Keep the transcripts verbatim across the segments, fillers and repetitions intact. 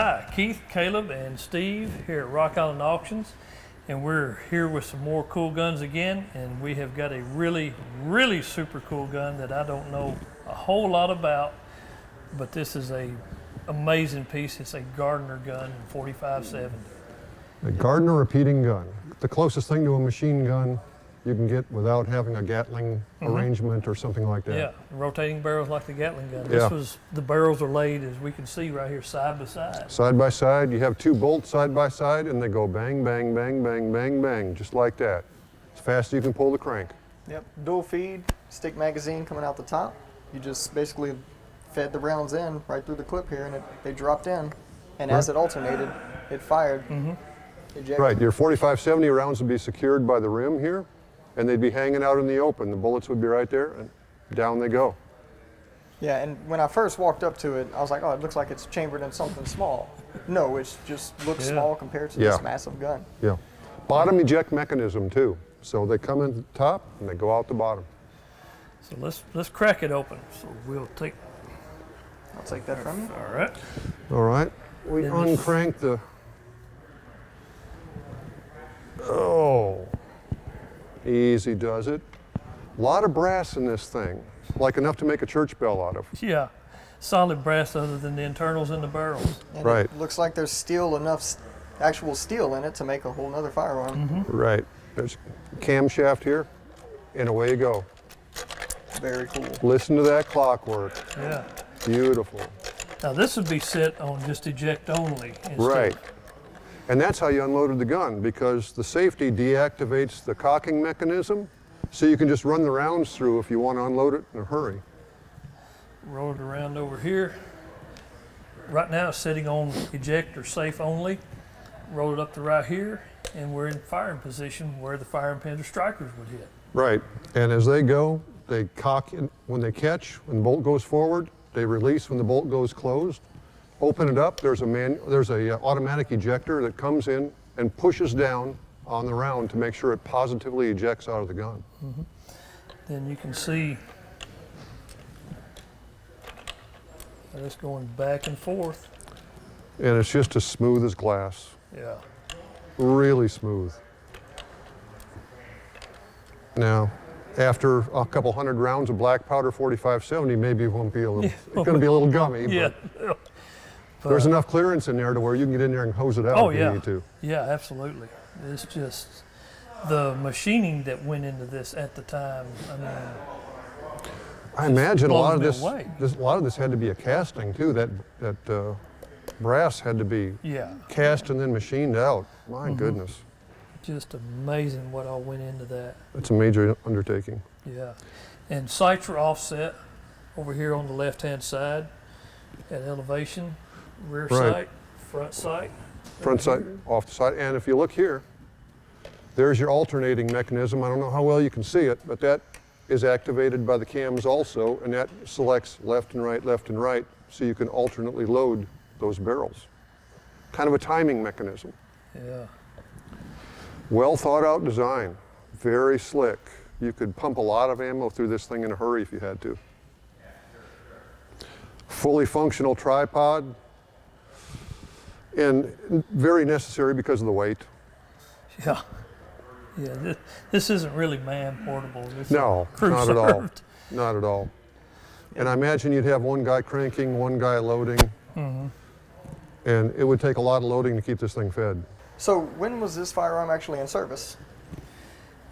Hi, Keith, Caleb, and Steve here at Rock Island Auctions, and we're here with some more cool guns again, and we have got a really, really super cool gun that I don't know a whole lot about, but this is a amazing piece. It's a Gardner gun in forty-five seventy. A Gardner repeating gun. The closest thing to a machine gun you can get without having a Gatling mm-hmm. arrangement or something like that. Yeah, rotating barrels like the Gatling gun. Yeah. This was, the barrels are laid, as we can see right here, side by side. Side by side. You have two bolts side by side, and they go bang, bang, bang, bang, bang, bang, just like that. As fast as you can pull the crank. Yep, dual feed, stick magazine coming out the top. You just basically fed the rounds in right through the clip here, and it, they dropped in. And right. as it alternated, it fired. Mm-hmm. Ejected. Right, your forty-five seventy rounds would be secured by the rim here, and they'd be hanging out in the open. The bullets would be right there, and down they go. Yeah, and when I first walked up to it, I was like, oh, it looks like it's chambered in something small. No, it just looks yeah. small compared to yeah. this massive gun. Yeah. Bottom eject mechanism, too. So they come in the top, and they go out the bottom. So let's, let's crack it open. So we'll take... I'll take that from you. All right. All right. We then uncrank the... Oh. Easy does it. A lot of brass in this thing, like enough to make a church bell out of. Yeah, solid brass other than the internals in the barrels. And right. It looks like there's steel, enough actual steel in it to make a whole other firearm. Mm-hmm. Right. There's a camshaft here, and away you go. Very cool. Listen to that clockwork. Yeah. Beautiful. Now this would be set on just eject only. Instead. Right. And that's how you unloaded the gun, because the safety deactivates the cocking mechanism, so you can just run the rounds through if you want to unload it in a hurry. Roll it around over here. Right now it's sitting on eject or safe only. Roll it up to right here, and we're in firing position where the firing pins or strikers would hit. Right, and as they go, they cock in when they catch, when the bolt goes forward, they release when the bolt goes closed. Open it up, there's a man, there's a uh, automatic ejector that comes in and pushes down on the round to make sure it positively ejects out of the gun. Mm-hmm. Then you can see that it's going back and forth. And it's just as smooth as glass. Yeah. Really smooth. Now, after a couple hundred rounds of black powder forty-five seventy, maybe it won't be a little, it's going to be a little gummy. Yeah. But. But there's enough clearance in there to where you can get in there and hose it out oh, if you yeah. need to. Yeah, absolutely. It's just the machining that went into this at the time. I mean, I imagine a lot of this, this, a lot of this had to be a casting too. That that uh, brass had to be yeah. cast and then machined out. My mm-hmm. goodness. Just amazing what all went into that. It's a major undertaking. Yeah, and sights were offset over here on the left-hand side at elevation. Rear right. sight, front sight. Front sight, off the side. And if you look here, there's your alternating mechanism. I don't know how well you can see it, but that is activated by the cams also, and that selects left and right, left and right, so you can alternately load those barrels. Kind of a timing mechanism. Yeah. Well thought out design, very slick. You could pump a lot of ammo through this thing in a hurry if you had to. Fully functional tripod. And very necessary because of the weight. Yeah, yeah. This, this isn't really man portable. This no, not at all. Not at all. Yeah. And I imagine you'd have one guy cranking, one guy loading, mm-hmm. and it would take a lot of loading to keep this thing fed. So when was this firearm actually in service?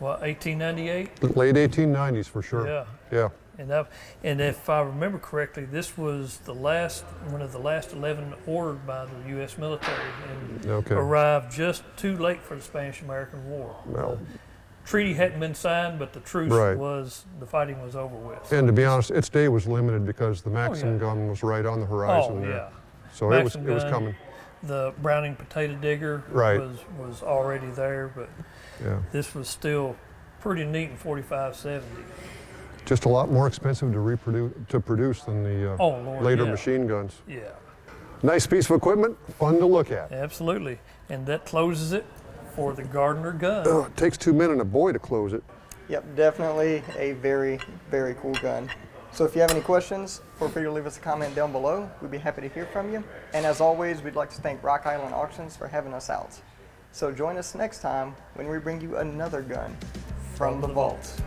Well, eighteen ninety-eight. Late eighteen nineties for sure. Yeah. Yeah. And, I, and if I remember correctly, this was the last, one of the last eleven ordered by the U S military and okay. arrived just too late for the Spanish-American War. Well, the treaty hadn't been signed, but the truce right. was, the fighting was over with. And to be honest, its day was limited because the Maxim oh, yeah. gun was right on the horizon. Oh, there. Yeah. So it was, gun, it was coming. The Browning Potato Digger right. was, was already there, but yeah. this was still pretty neat in forty-five seventy. Just a lot more expensive to reproduce to produce than the uh, oh, Lord, later yeah. machine guns. Yeah. Nice piece of equipment, fun to look at. Absolutely, and that closes it for the Gardner gun. Oh, it takes two men and a boy to close it. Yep, definitely a very, very cool gun. So if you have any questions, feel free to leave us a comment down below. We'd be happy to hear from you. And as always, we'd like to thank Rock Island Auctions for having us out. So join us next time when we bring you another gun from the vault.